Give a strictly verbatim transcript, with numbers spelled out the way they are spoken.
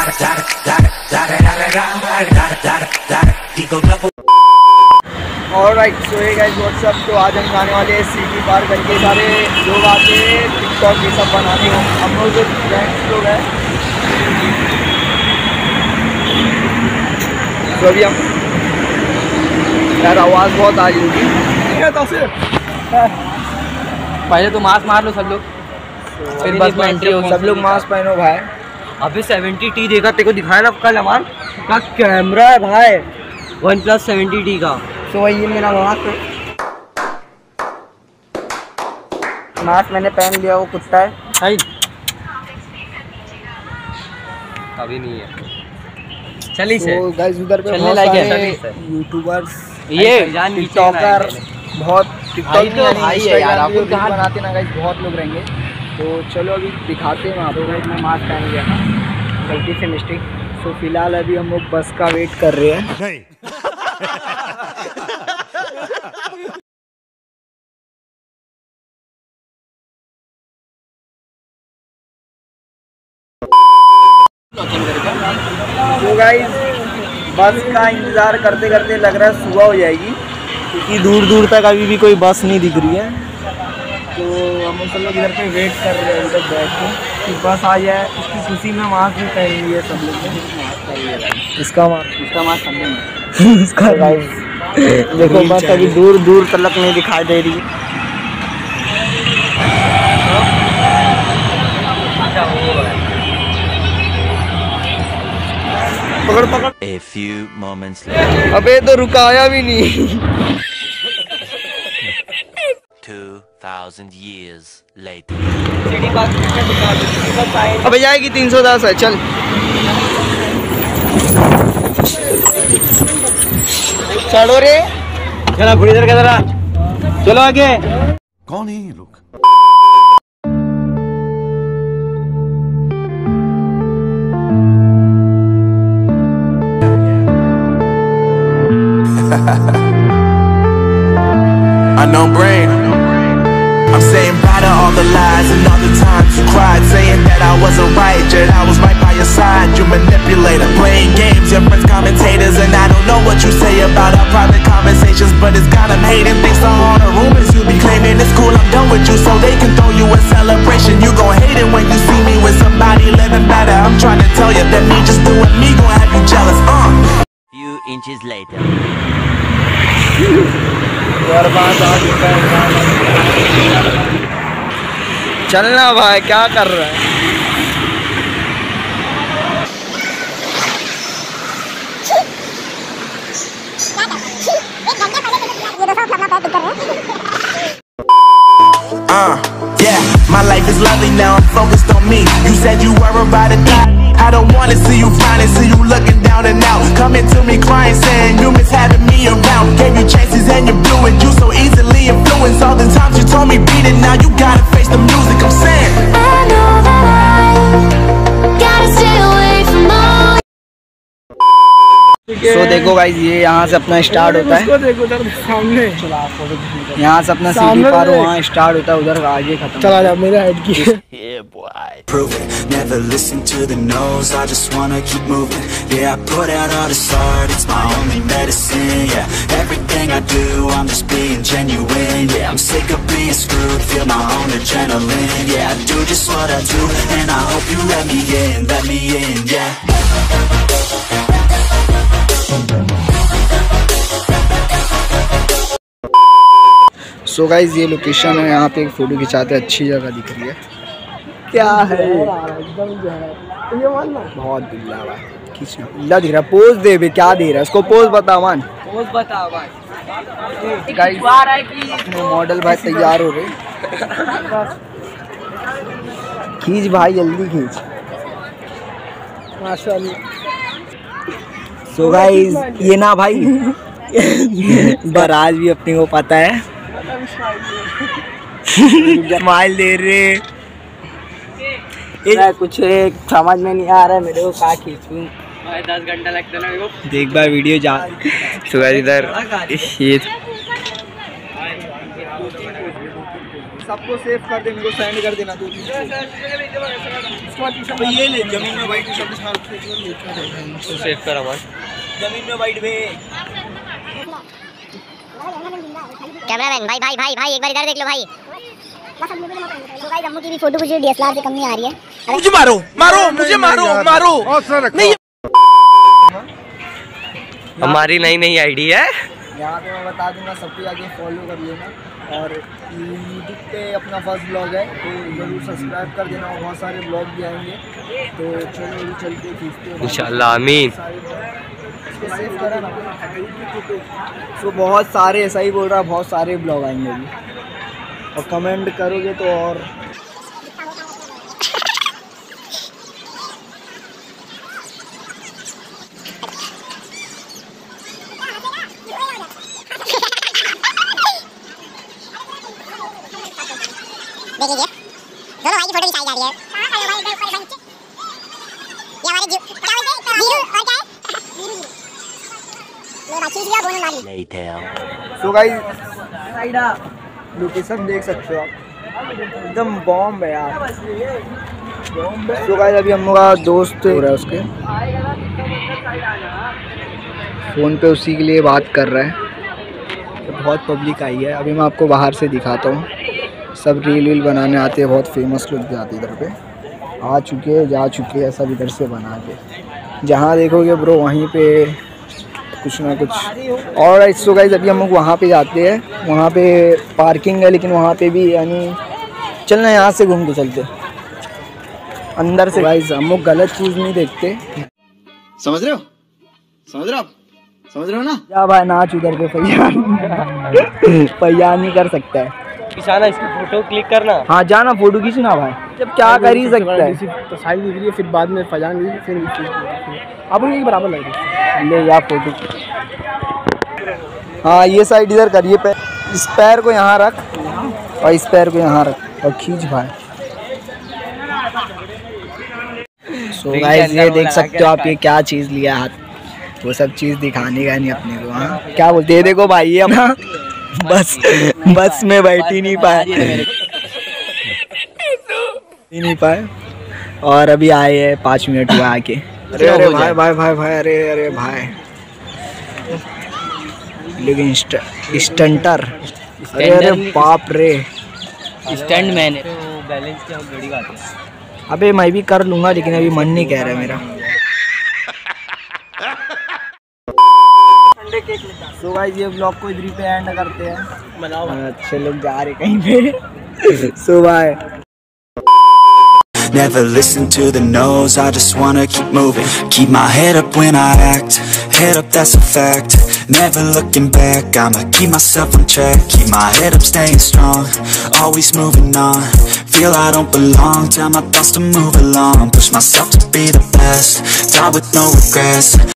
Alright, so hey guys what's up. तो आज हम जाने वाले हैं सिटी पार करके, सारे लोग आते हैं टिकटॉक ये सब बनाने हो। हम लोग जो फ्रेंड्स लोग हैं, तो अभी हम यार आवाज़ बहुत आ रही होगी। पहले तो मास्क मार लो सब लोग, फिर बस में एंट्री होगी। सब लोग मास्क पहनो भाई। अभी सेवेंटी टी देखा, तेरे को दिखाया ना कल हमार का कैमरा है भाई, वन प्लस सेवेंटी टी का। तो वही मेरा मास्क मास्क मैंने पहन लिया। वो कुत्ता है भाई, अभी नहीं है। चलिए तो गाइस, उधर पे बहुत सारे यूट्यूबर्स, ये टिकटॉकर, बहुत टिकटॉक है यार, आपको कहाँ बनाते ना गाइस, बहुत लोग रहेंगे। तो चलो अभी दिखाते हैं वहाँ पे। भाई मैं मास्क पहन गया था गलती से, मिस्टेक। सो फिलहाल अभी हम लोग बस का वेट कर रहे हैं। नहीं तो गाइस, बस का इंतज़ार करते करते लग रहा है सुबह हो जाएगी, क्योंकि दूर दूर तक अभी भी कोई बस नहीं दिख रही है। तो हम सब लोग इधर पे वेट कर रहे हैं उधर बैठ के कि बस आ जाए। उसकी खुशी में मास्क भी पहन लिया सब लोग ने। इसका मास्क इसका मास्क समझ इसका गाइस देखो, बस अभी दूर दूर तक नहीं दिखाई दे रही है। पकड़ पकड़ A few moments later. अबे तो रुकाया भी नहीं। two thousand years later. अब जाएगी तीन सौ दस है। चल चलो रे, चला घुड़ी इधर का, चलो आगे। कौन है ये लोग? Unknown brain. I'm saying bye to all the lies and all the times you cried, saying that I wasn't right, yet I was right by your side. You manipulator, playing games, your friends commentators, and I don't know what you say about our private conversations, but it's got them hating. Thanks to all the rumors you be claiming, it's cool, I'm done with you, so they can throw you a celebration. You gon' hate it when you see me with somebody living better. I'm trying to tell you that me just doing me gon' have you jealous. Uh. Few inches later. चलना भाई, क्या कर रहा है? Uh, yeah, my life is lovely now, I'm focused on me. You said you were about to die, I don't wanna see you finally, see you looking down and out, coming to me crying, saying you miss having me around. Gave you chances and you blew it, you so easily influenced. All the times you told me beat it, now you gotta face the music. I'm saying I know that I gotta stay away from all. So देखो guys, ये यहाँ से अपना start होता है। देखो उधर सामने, यहाँ से अपना सीढ़ी पार वहाँ स्टार्ट होता है, उधर आगे खत्म। चला जा मेरा हेड की। Yeah boy. Prove it. Never listen to the no's. I just wanna keep moving. Yeah, I put out all this art. It's my only medicine. Yeah, everything I do, I'm just being genuine. Yeah, I'm sick of being screwed. Feel my own adrenaline. Yeah, I do just what I do, and I hope you let me in, let me in. Yeah. So guys, ये location है, यहाँ पे एक photo खिंचाते, अच्छी जगह दिख रही है। क्या है बहुत बिल्ला दिख रहा, पोज दे बे, क्या दे रहा है उसको पोज बताओ मान, पोज बताओ मान। मॉडल भाई तैयार हो गए, खींच भाई जल्दी खींच, माशाल्लाह। तो गाइस ये ना भाई बराज भी अपने को पता है, स्माइल दे रहे, कुछ समझ में नहीं आ रहा है मेरे को, क्या खींचूं भाई, दस घंटा लगता है ना मेरे को। देख भाई वीडियो जा। तो गाइस इधर ये सबको सेफ कर दे, मेरे को साइन कर देना। तो ये ले जमीन में वाइट तो सेफ कर हमारे जमीन में वाइट वे। कैमरामैन भाई भाई भाई भाई एक बार इधर देख लो भाई। तो गाइस अम्मू की भी फोटो कुछ डीएसएलआर से कम नहीं आ रही है। मुझे मारो मारो मुझे मारो मारो नहीं, हमारी नई नई आईडी है। यहाँ पे मैं बता दूंगा, सबको आगे फॉलो कर लेना। और यूट्यूब पे अपना फर्स्ट ब्लॉग है तो जरूर सब्सक्राइब कर देना, और बहुत सारे ब्लॉग भी आएंगे। तो चलो चलते खींचते हैं इंशाल्लाह, आमीन। सो बहुत सारे, ऐसा ही बोल रहा, बहुत सारे ब्लॉग आएंगे अभी, और कमेंट करोगे तो। और So guys, लोकेशन देख सकते हो आप, एकदम बॉम्ब है यार। So guys, अभी हम लोग का दोस्त हो रहा है, उसके फ़ोन पे उसी के लिए बात कर रहा है। तो बहुत पब्लिक आई है, अभी मैं आपको बाहर से दिखाता हूँ। सब रील वील बनाने आते हैं, बहुत फेमस लोग भी आते इधर पे, आ चुके जा चुके हैं सब इधर से बना के। जहाँ देखोगे ब्रो वहीं पे कुछ ना कुछ। और इसको गाइज अभी हम लोग वहाँ पे जाते हैं, वहाँ पे पार्किंग है, लेकिन वहाँ पे भी यानी चलना, यहाँ से घूम के चलते अंदर से। गाइज हम लोग गलत चीज़ नहीं देखते, समझ रहे हो? समझ रहे हो आप? समझ रहे हो ना? या भाई नाच उधर पे पैया नहीं कर सकता है। किसान इसकी फोटो क्लिक करना, हाँ जाना फोटो खींचना भाई, जब क्या कर ही सकता है। तो साइड दिख रही है, फिर बाद में फजान दिख रही है, फिर आप लोग बराबर लग रही ले या फोटो। हाँ ये साइड इधर करिए, इस पैर को यहाँ रख और इस पैर को यहाँ रख और खींच भाई। सो so, गाइस ये देख सकते हो आप, ये क्या चीज़ लिया हाथ, वो सब चीज़ दिखाने का नहीं अपने को। हाँ क्या बोलते हैं, देखो भाई ये अपना बस बस में बैठी नहीं पाए नहीं पाए और अभी आए हैं, पाँच मिनट हुआ आके। अरे अरे भाई भाई भाई भाई अरे अरे भाई, लेकिन स्टंटर, अरे अरे बाप रे स्टंट मैन। अबे मैं भी कर लूँगा, लेकिन अभी मन नहीं कह रहा मेरा। तो गाइस ये ब्लॉग को इधर पे एंड करते हैं, अच्छे लोग जा रहे कहीं पे। So bye. Never listen to the no's, I just wanna keep moving. Keep my head up when I act, head up that's a fact. Never looking back, I'ma keep myself on track. Keep my head up staying strong, always moving on. Feel I don't belong, tell my thoughts to move along. Push myself to be the best, die with no regrets.